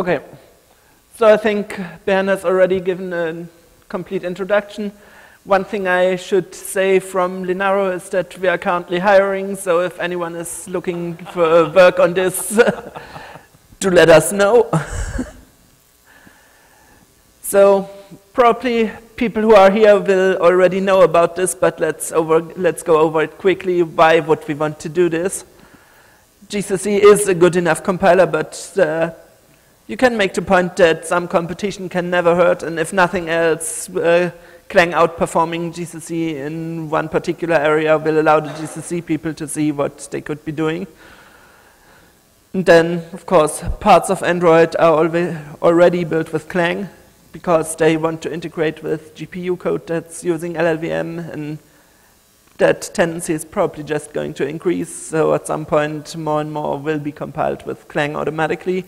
Okay, so I think Bernhard has already given a complete introduction. One thing I should say from Linaro is that we are currently hiring, so if anyone is looking for work on this, do let us know. So probably people who are here will already know about this, but let's go over it quickly. Why would we want to do this? GCC is a good enough compiler, but you can make the point that some competition can never hurt, and if nothing else, Clang outperforming GCC in one particular area will allow the GCC people to see what they could be doing. And then, of course, parts of Android are already built with Clang because they want to integrate with GPU code that's using LLVM, and that tendency is probably just going to increase, so at some point more and more will be compiled with Clang automatically.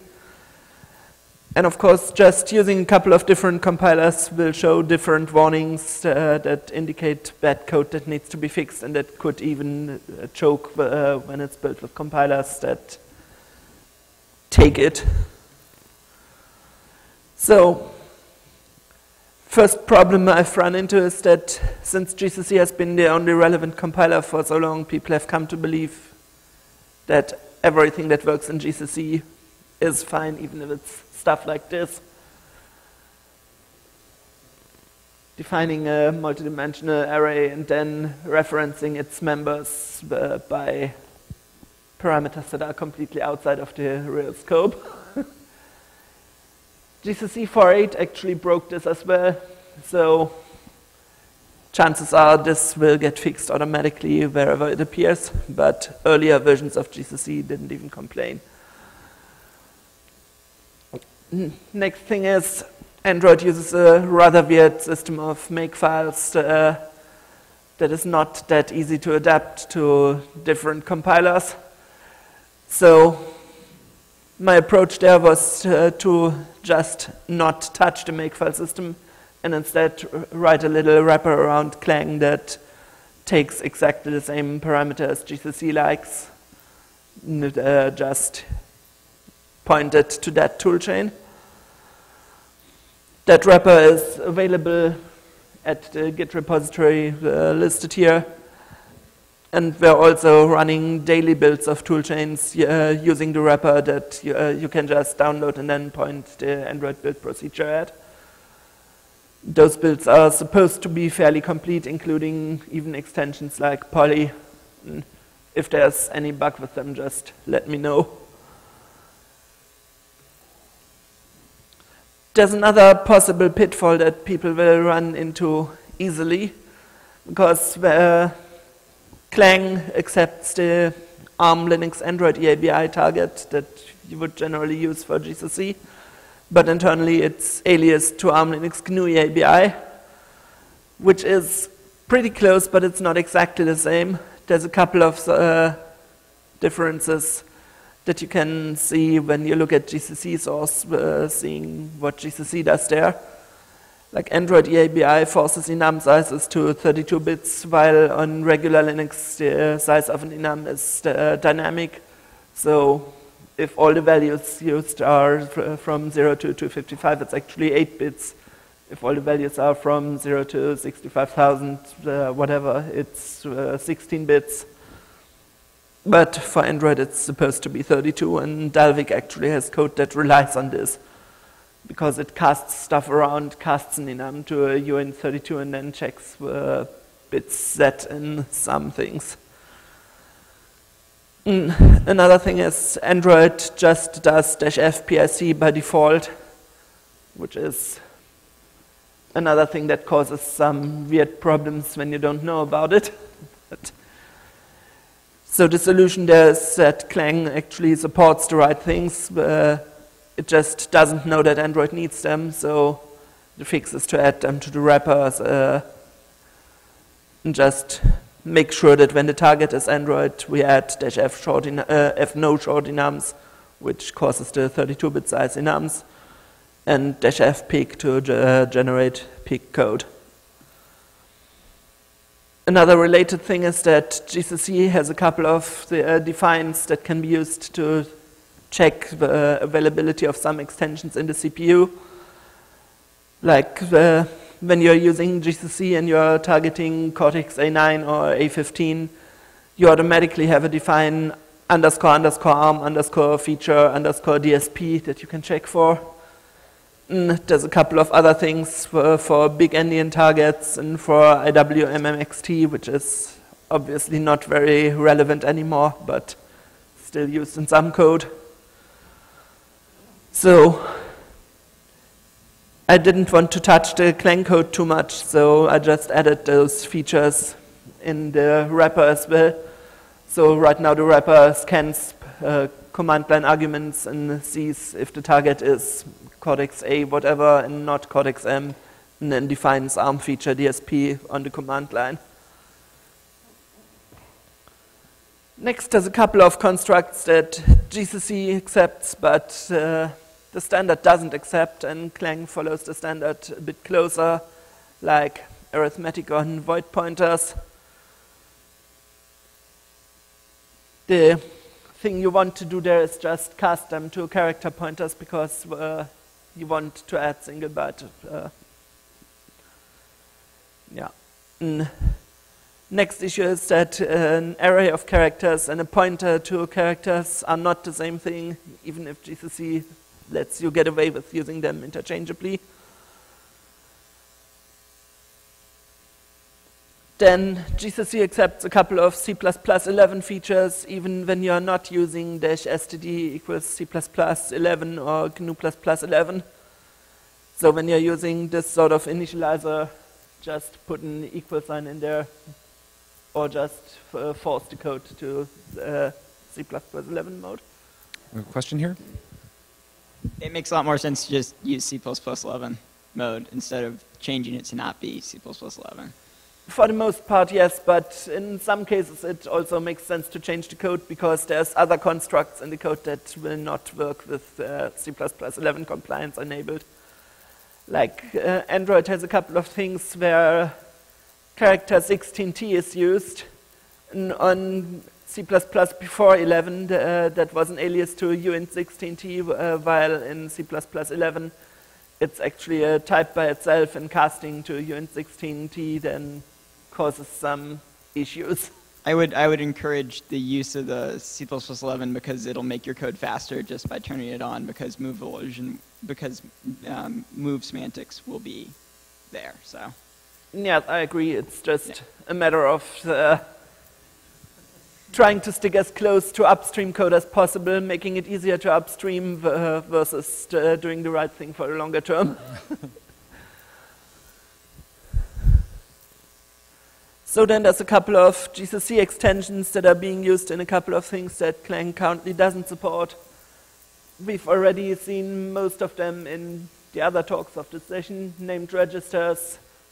And of course, just using a couple of different compilers will show different warnings that indicate bad code that needs to be fixed, and that could even choke when it's built with compilers that take it. So, first problem I've run into is that since GCC has been the only relevant compiler for so long, people have come to believe that everything that works in GCC is fine, even if it's stuff like this. Defining a multidimensional array and then referencing its members by parameters that are completely outside of the real scope. GCC 4.8 actually broke this as well, so chances are this will get fixed automatically wherever it appears, but earlier versions of GCC didn't even complain. Next thing is, Android uses a rather weird system of makefiles that is not that easy to adapt to different compilers. So my approach there was to just not touch the makefile system and instead write a little wrapper around Clang that takes exactly the same parameters GCC likes, just pointed to that toolchain. That wrapper is available at the Git repository listed here, and we're also running daily builds of toolchains using the wrapper that you can just download and then point the Android build procedure at. Those builds are supposed to be fairly complete, including even extensions like poly. If there's any bug with them, just let me know. There's another possible pitfall that people will run into easily, because Clang accepts the ARM Linux Android EABI target that you would generally use for GCC, but internally it's aliased to ARM Linux GNU EABI, which is pretty close, but it's not exactly the same. There's a couple of differences that you can see when you look at GCC source, seeing what GCC does there. Like Android EABI forces enum sizes to 32 bits, while on regular Linux the size of an enum is dynamic. So if all the values used are from 0 to 255, it's actually 8 bits. If all the values are from 0 to 65,000, whatever, it's 16 bits. But for Android it's supposed to be 32, and Dalvik actually has code that relies on this because it casts stuff around, casts an enum to a UN32 and then checks bits set in some things. Another thing is Android just does -f PIC by default, which is another thing that causes some weird problems when you don't know about it. So the solution there is that Clang actually supports the right things, it just doesn't know that Android needs them, so the fix is to add them to the wrappers and just make sure that when the target is Android, we add -f short fno short enums, which causes the 32-bit size enums, and -f pig to generate pig code. Another related thing is that GCC has a couple of the, defines that can be used to check the availability of some extensions in the CPU. Like when you're using GCC and you're targeting Cortex A9 or A15, you automatically have a define __ARM_feature_DSP that you can check for. And there's a couple of other things for big endian targets and for IWMMXT, which is obviously not very relevant anymore, but still used in some code. So I didn't want to touch the Clang code too much, so I just added those features in the wrapper as well. So right now the wrapper scans command line arguments and sees if the target is Cortex A whatever and not Cortex M, and then defines ARM feature DSP on the command line. Next, there's a couple of constructs that GCC accepts, but the standard doesn't accept, and Clang follows the standard a bit closer, like arithmetic on void pointers. The thing you want to do there is just cast them to character pointers, because you want to add single byte. Next issue is that an array of characters and a pointer to characters are not the same thing, even if GCC lets you get away with using them interchangeably. Then GCC accepts a couple of C++11 features, even when you are not using -std = C++11 or GNU++11. So when you're using this sort of initializer, just put an @ in there, or just force the code to C++11 mode. A question here? It makes a lot more sense to just use C++11 mode instead of changing it to not be C++11. For the most part, yes, but in some cases it also makes sense to change the code, because there's other constructs in the code that will not work with C++11 compliance enabled. Like Android has a couple of things where character 16T is used, and on C++ before 11 that was an alias to uint16t, while in C++11 it's actually a type by itself, and casting to uint16t then causes some issues. I would encourage the use of the C++11, because it'll make your code faster just by turning it on, because move semantics will be there. So yeah, I agree. It's just a matter of trying to stick as close to upstream code as possible, making it easier to upstream versus doing the right thing for the longer term. So then there's a couple of GCC extensions that are being used in a couple of things that Clang currently doesn't support. We've already seen most of them in the other talks of this session, named registers,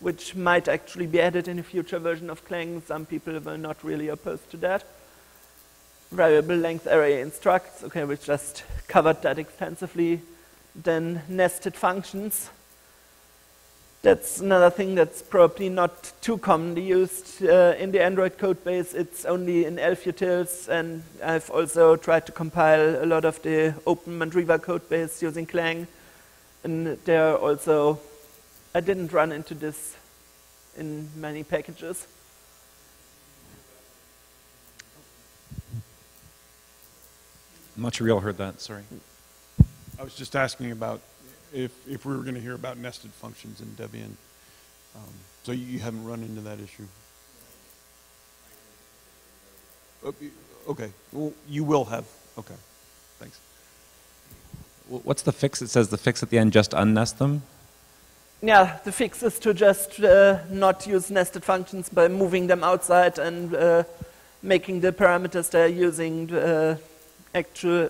which might actually be added in a future version of Clang. Some people were not really opposed to that. Variable length array instructs, okay, we just covered that extensively. Then nested functions. That's another thing that's probably not too commonly used in the Android code base. It's only in Elfutils, and I've also tried to compile a lot of the OpenMandriva code base using Clang, and they're also, I didn't run into this in many packages. Montreal heard that, sorry. I was just asking about if we were going to hear about nested functions in Debian. So you haven't run into that issue? Okay, well, you will have, okay, thanks. What's the fix? It says the fix at the end, just unnest them? Yeah, the fix is to just not use nested functions by moving them outside and making the parameters they're using actual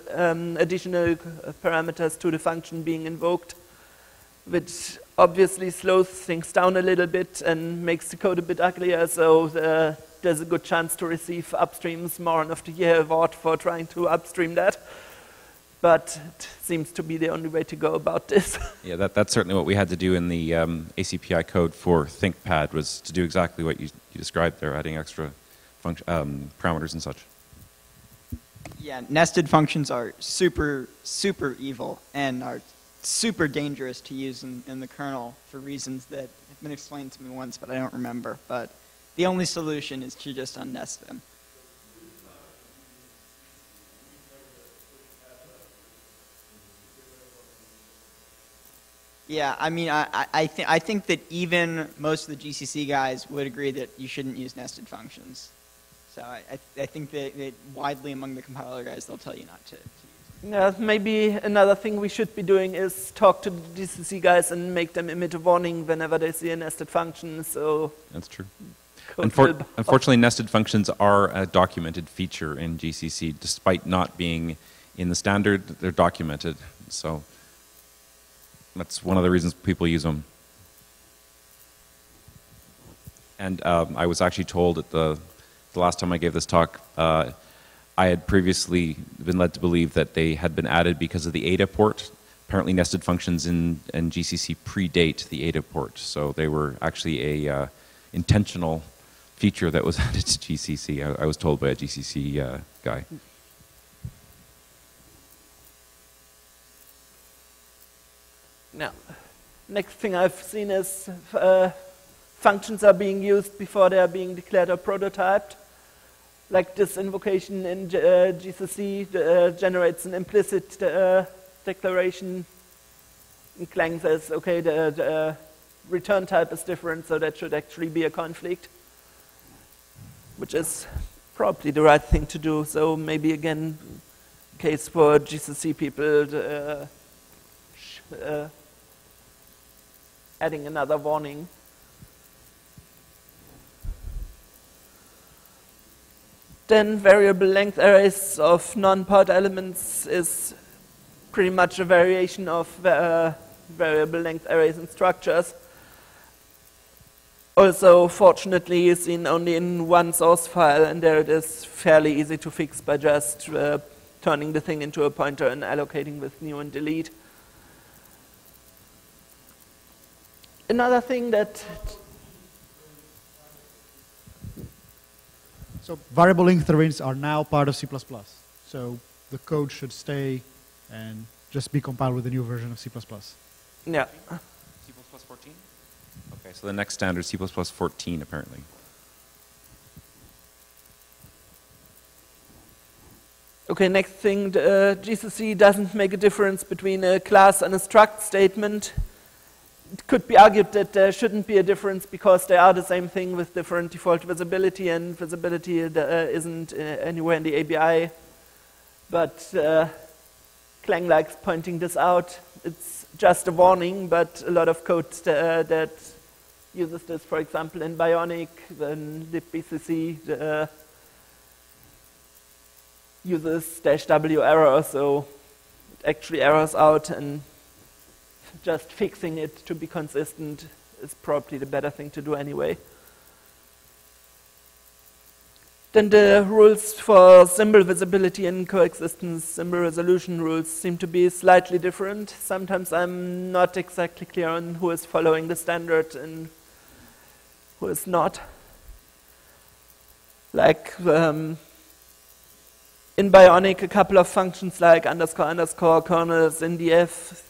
additional parameters to the function being invoked, which obviously slows things down a little bit and makes the code a bit uglier, so there's a good chance to receive Upstream's Moron of the Year award for trying to upstream that. But it seems to be the only way to go about this. Yeah, that's certainly what we had to do in the ACPI code for ThinkPad, was to do exactly what you described there, adding extra parameters and such. Yeah, nested functions are super, super evil and are super dangerous to use in the kernel for reasons that have been explained to me once, but I don't remember. But the only solution is to just unnest them. Yeah, I mean, I think that even most of the GCC guys would agree that you shouldn't use nested functions. So I think that widely among the compiler guys, they'll tell you not to. Yeah, maybe another thing we should be doing is talk to the GCC guys and make them emit a warning whenever they see a nested function. So that's true. Unfortunately, nested functions are a documented feature in GCC, despite not being in the standard. They're documented, so that's one of the reasons people use them. And I was actually told at the last time I gave this talk. I had previously been led to believe that they had been added because of the ADA port. Apparently nested functions in GCC predate the ADA port, so they were actually a intentional feature that was added to GCC. I was told by a GCC guy. Now, next thing I've seen is functions are being used before they are being declared or prototyped. Like this invocation in GCC generates an implicit declaration. And Clang says, okay, the return type is different, so that should actually be a conflict, which is probably the right thing to do. So maybe again, case for GCC people adding another warning. Then variable length arrays of non-part elements is pretty much a variation of variable length arrays and structures. Also, fortunately, seen only in one source file, and there it is fairly easy to fix by just turning the thing into a pointer and allocating with new and delete. Another thing that so variable length arrays are now part of C++. So the code should stay and just be compiled with the new version of C++. Yeah. C++14? Okay, so the next standard is C++14 apparently. Okay, next thing, GCC doesn't make a difference between a class and a struct statement. It could be argued that there shouldn't be a difference because they are the same thing with different default visibility, and visibility isn't anywhere in the ABI. But Clang likes pointing this out. It's just a warning, but a lot of code that uses this, for example, in Bionic, then libBCC uses -w error, so it actually errors out, and just fixing it to be consistent is probably the better thing to do anyway. Then the rules for symbol visibility and coexistence, symbol resolution rules, seem to be slightly different. Sometimes I'm not exactly clear on who is following the standard and who is not. Like in Bionic, a couple of functions like underscore underscore, kernels, indf,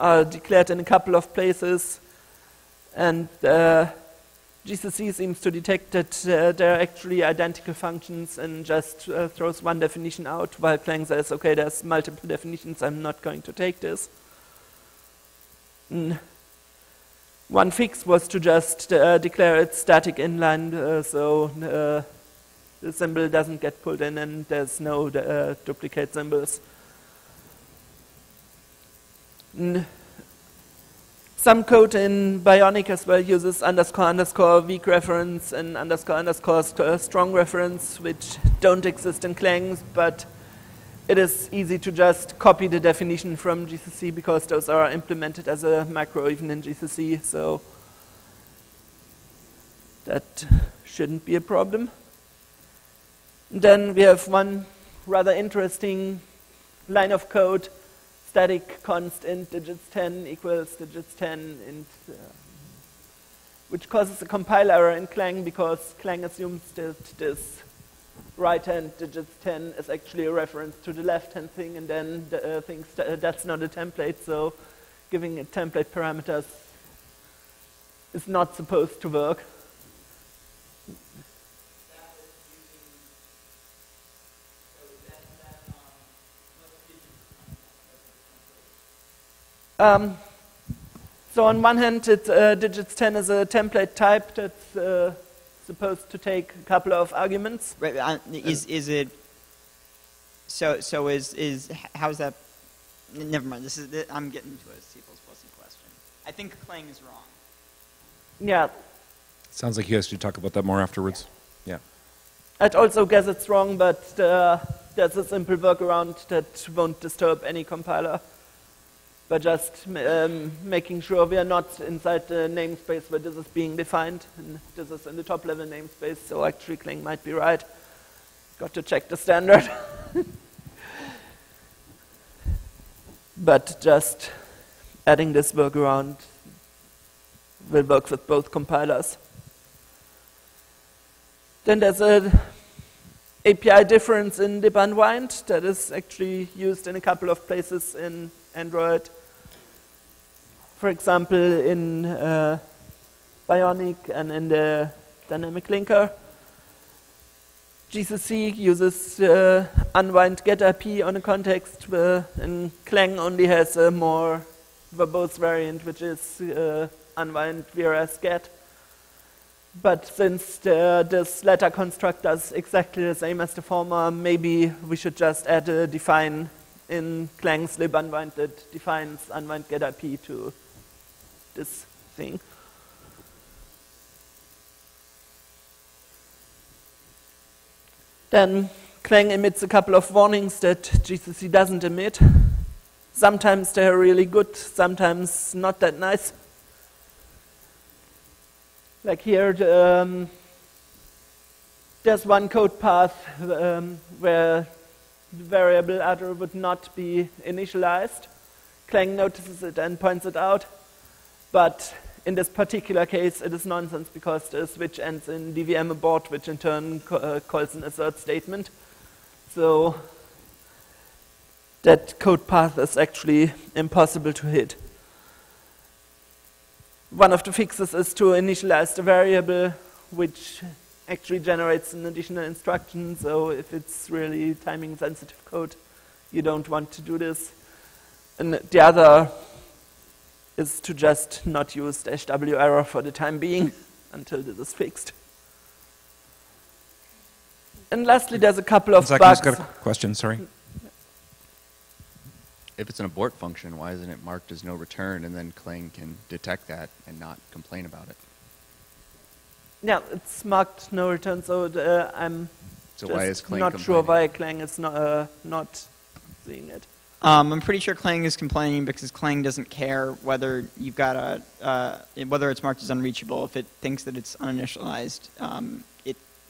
are declared in a couple of places, and GCC seems to detect that they're actually identical functions and just throws one definition out, while Clang says, okay, there's multiple definitions, I'm not going to take this. And one fix was to just declare it static inline, so the symbol doesn't get pulled in and there's no duplicate symbols. Some code in Bionic as well uses underscore underscore weak reference and underscore underscore strong reference, which don't exist in Clang, but it is easy to just copy the definition from GCC because those are implemented as a macro even in GCC, so that shouldn't be a problem. And then we have one rather interesting line of code. Static const int digits 10 equals digits 10 int, which causes a compile error in Clang because Clang assumes that this right-hand digits 10 is actually a reference to the left-hand thing, and then the, things that's not a template, so giving it template parameters is not supposed to work. So on one hand, it, digits 10 is a template type that's supposed to take a couple of arguments. Right, how's that? Never mind. This is I'm getting to a C++ question. I think Clang is wrong. Yeah. Sounds like you guys should talk about that more afterwards. Yeah. I'd also guess it's wrong, but there's a simple workaround that won't disturb any compiler. By just making sure we are not inside the namespace where this is being defined. And this is in the top level namespace, so actually Clang might be right. Got to check the standard. But just adding this workaround will work with both compilers. Then there's a API difference in dip unwind that is actually used in a couple of places in Android. For example, in Bionic and in the dynamic linker. GCC uses unwind get IP on a context, and Clang only has a more verbose variant, which is unwind VRS get. But since this latter construct does exactly the same as the former, maybe we should just add a define in Clang's lib unwind that defines unwind get IP to this thing. Then Clang emits a couple of warnings that GCC doesn't emit. Sometimes they're really good, sometimes not that nice. Like here, the, there's one code path where the variable adder would not be initialized. Clang notices it and points it out, but in this particular case, it is nonsense because the switch ends in DVM abort, which in turn calls an assert statement. So that code path is actually impossible to hit. One of the fixes is to initialize the variable, which actually generates an additional instruction. So if it's really timing sensitive code, you don't want to do this. And the other is to just not use -w error for the time being until this is fixed. And lastly, there's a couple of bugs. I've got a question, sorry. If it's an abort function, why isn't it marked as no return, and then Clang can detect that and not complain about it? Yeah, it's marked no return, so I'm just not sure why Clang is not seeing it. I'm pretty sure Clang is complaining because Clang doesn't care whether you've got a whether it's marked as unreachable. If it thinks that it's uninitialized,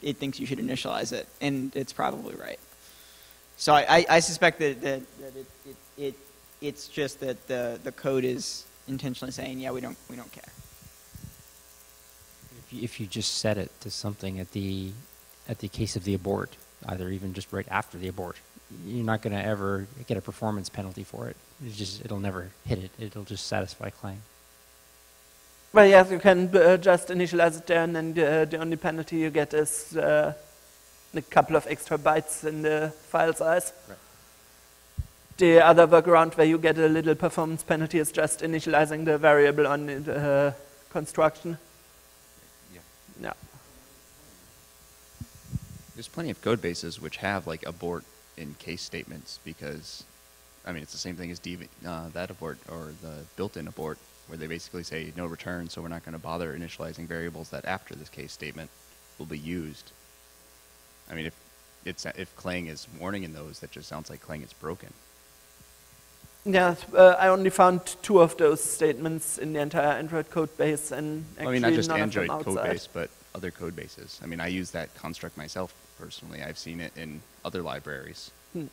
it thinks you should initialize it, and it's probably right. So I suspect that it's just that the code is intentionally saying, yeah, we don't care. If you just set it to something at the case of the abort, either even just right after the abort, you're not going to ever get a performance penalty for it. It'll never hit it. It'll just satisfy Clang. Well, yes, you can just initialize it there, and then the only penalty you get is a couple of extra bytes in the file size. Right. The other workaround where you get a little performance penalty is just initializing the variable on the construction. Yeah. No. There's plenty of code bases which have like abort in case statements because, I mean, it's the same thing as that abort or the built-in abort where they basically say no return, so we're not going to bother initializing variables that after this case statement will be used. I mean, if Clang is warning in those, that just sounds like Clang is broken. Yeah, I only found 2 of those statements in the entire Android code base, and actually not just Android code base, but other code bases. I mean, I use that construct myself personally. I've seen it in other libraries. Hmm.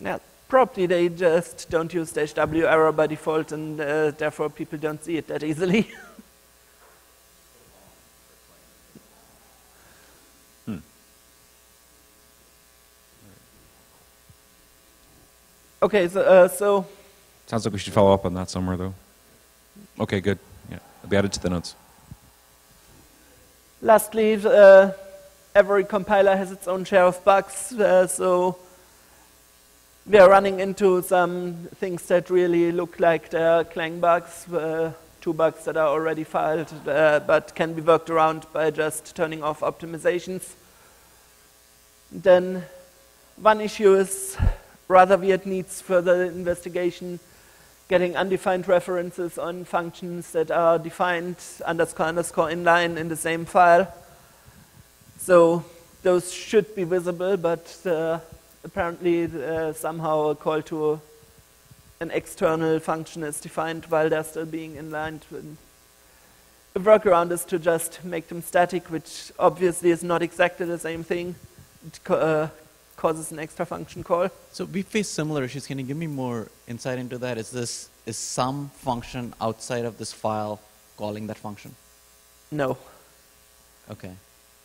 Yeah, probably they just don't use -w error by default, and therefore people don't see it that easily. Okay, so sounds like we should follow up on that somewhere, though. Okay, good. Yeah, it'll be added to the notes. Lastly, every compiler has its own share of bugs, so we are running into some things that really look like they're Clang bugs, two bugs that are already filed, but can be worked around by just turning off optimizations. Then one issue is rather weird, needs further investigation, getting undefined references on functions that are defined __ inline in the same file. So those should be visible, but apparently somehow a call to an external function is defined while they're still being inlined. The workaround is to just make them static, which obviously is not exactly the same thing. It causes an extra function call. So we face similar issues. Can you give me more insight into that? Is some function outside of this file calling that function? No. Okay.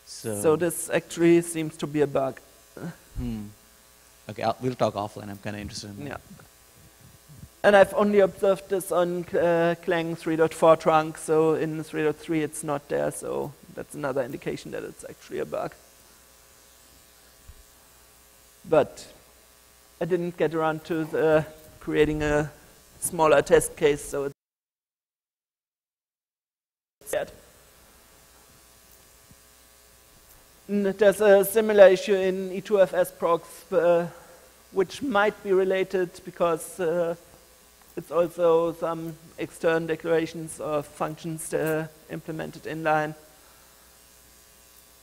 So this actually seems to be a bug. Okay, we'll talk offline. I'm kind of interested in that. Yeah. And I've only observed this on Clang 3.4 trunk, so in 3.3 it's not there, so that's another indication that it's actually a bug. But I didn't get around to creating a smaller test case, so it's sad. There's a similar issue in e2fsprogs, which might be related because it's also some external declarations of functions implemented inline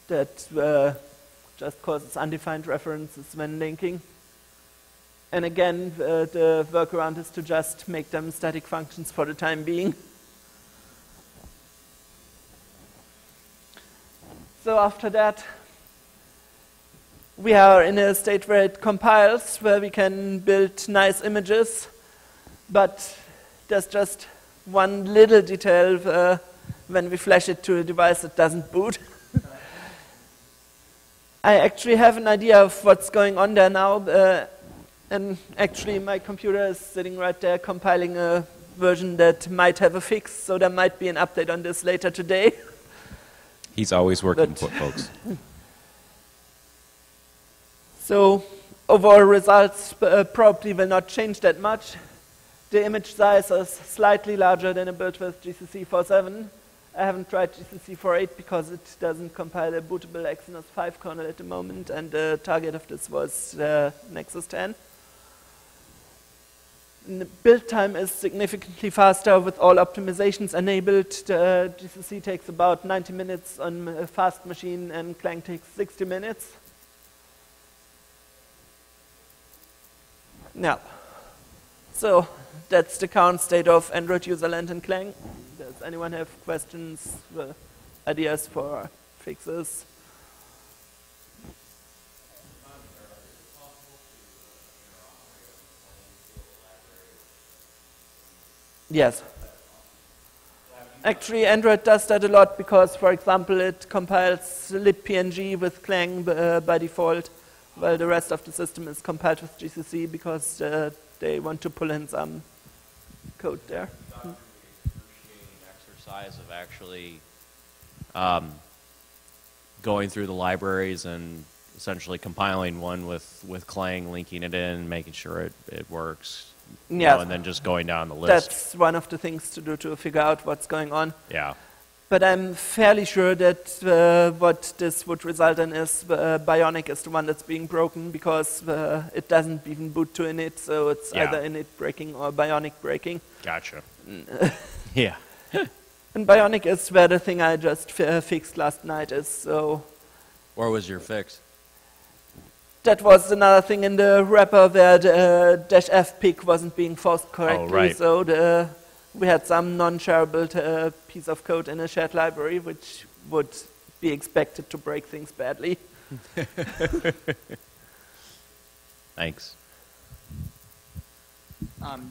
that just causes undefined references when linking. And again, the workaround is to just make them static functions for the time being. So after that, we are in a state where it compiles, where we can build nice images, but there's just one little detail when we flash it to a device that doesn't boot. I actually have an idea of what's going on there now, and actually my computer is sitting right there compiling a version that might have a fix, so there might be an update on this later today. He's always working, folks. So overall results probably will not change that much. The image size is slightly larger than a build with GCC 4.7. I haven't tried GCC 4.8 because it doesn't compile a bootable Exynos 5 kernel at the moment, and the target of this was Nexus 10. And the build time is significantly faster with all optimizations enabled. GCC takes about 90 minutes on a fast machine, and Clang takes 60 minutes. Now, so that's the current state of Android userland and Clang. Does anyone have questions, ideas for fixes? Yes. Actually, Android does that a lot because, for example, it compiles libpng with Clang by default, while the rest of the system is compiled with GCC because they want to pull in some code there. Of actually going through the libraries and essentially compiling one with Clang, linking it in, making sure it works, yeah, and then just going down the list. That's one of the things to do to figure out what's going on. Yeah. But I'm fairly sure that what this would result in is Bionic is the one that's being broken because it doesn't even boot to init, so it's yeah, either init breaking or Bionic breaking. Gotcha. Yeah. And Bionic is where the thing I just fixed last night is, so... Where was your fix? That was another thing in the wrapper where the -f pick wasn't being forced correctly, oh, right. So we had some non-shareable piece of code in a shared library, which would be expected to break things badly. Thanks.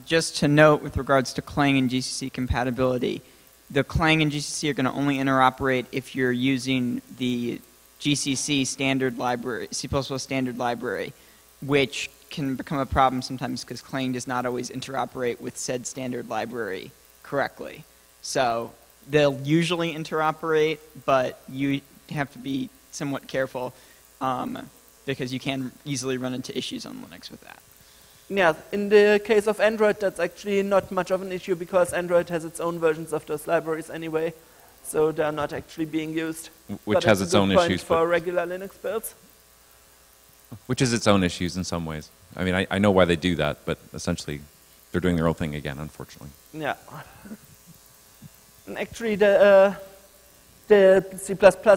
Just to note with regards to Clang and GCC compatibility, the Clang and GCC are going to only interoperate if you're using the GCC standard library, C++ standard library, which can become a problem sometimes because Clang does not always interoperate with said standard library correctly. So they'll usually interoperate, but you have to be somewhat careful because you can easily run into issues on Linux with that. Yeah, in the case of Android, that's actually not much of an issue because Android has its own versions of those libraries anyway, so they're not actually being used. Which has its own issues for regular Linux builds. Which is its own issues in some ways. I mean, I know why they do that, but essentially, they're doing their own thing again, unfortunately. Yeah. And actually, the C++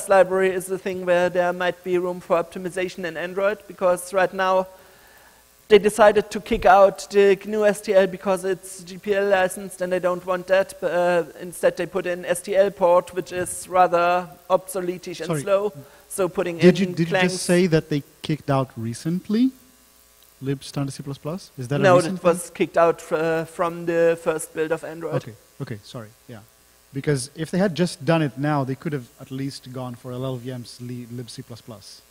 library is the thing where there might be room for optimization in Android, because right now, they decided to kick out the GNU STL because it's GPL licensed and they don't want that. But, instead, they put in STL port, which is rather obsolete-ish and slow. So putting did you just say that they kicked out recently? lib C++? Is that a recent thing? Was kicked out from the first build of Android. Okay. Okay. Sorry. Yeah. Because if they had just done it now, they could have at least gone for LLVM's libc++.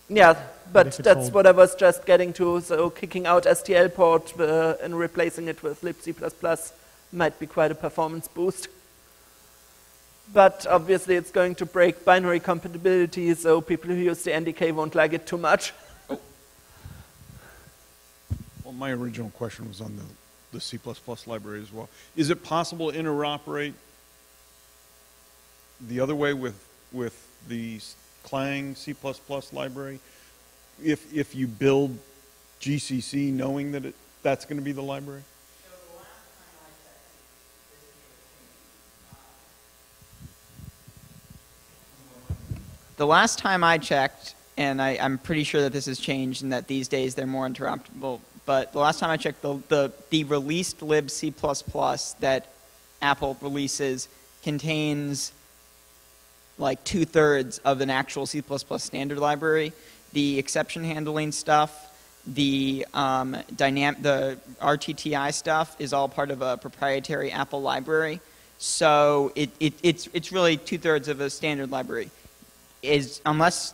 Yeah, but that's what I was just getting to. So kicking out STL port and replacing it with libc++ might be quite a performance boost. But obviously it's going to break binary compatibility, so people who use the NDK won't like it too much. Oh. Well, my original question was on the C++ library as well. Is it possible to interoperate the other way with the Clang C++ library, if you build GCC knowing that that's going to be the library? The last time I checked, and I'm pretty sure that this has changed and that these days they're more interoperable, but the last time I checked, the released lib C++ that Apple releases contains like 2/3 of an actual C++ standard library. The exception handling stuff, the RTTI stuff is all part of a proprietary Apple library. So it's really 2/3 of a standard library. Unless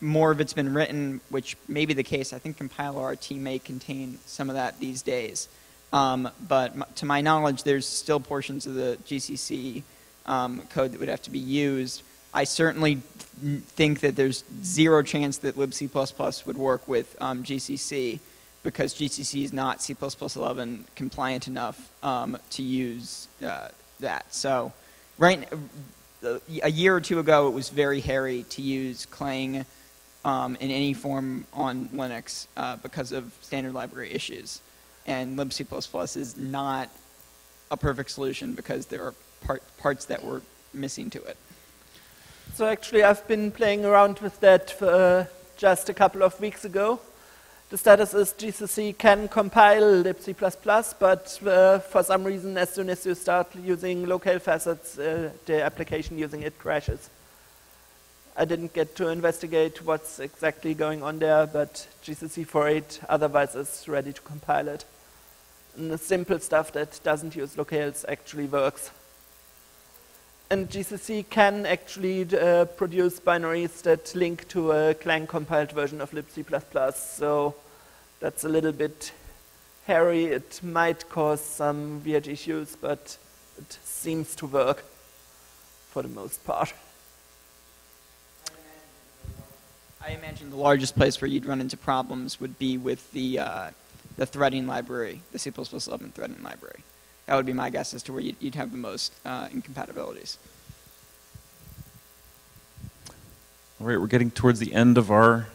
more of it's been written, which may be the case, I think Compiler RT may contain some of that these days. But to my knowledge, there's still portions of the GCC code that would have to be used. I certainly think that there's zero chance that libc++ would work with GCC because GCC is not C++11 compliant enough to use that. So a year or two ago, it was very hairy to use Clang in any form on Linux because of standard library issues. And libc++ is not a perfect solution because there are parts that were missing to it. So actually I've been playing around with that for just a couple of weeks ago. The status is GCC can compile libc++, but for some reason as soon as you start using locale facets, the application using it crashes. I didn't get to investigate what's exactly going on there, but GCC 4.8 otherwise is ready to compile it. And the simple stuff that doesn't use locales actually works. And GCC can actually produce binaries that link to a Clang-compiled version of libc++, so that's a little bit hairy. It might cause some weird issues, but it seems to work for the most part. I imagine the largest place where you'd run into problems would be with the threading library, the C++11 threading library. That would be my guess as to where you'd have the most incompatibilities. All right, we're getting towards the end of our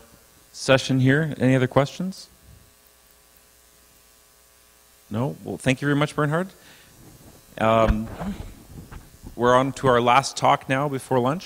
session here. Any other questions? No? Well, thank you very much, Bernhard. We're on to our last talk now before lunch.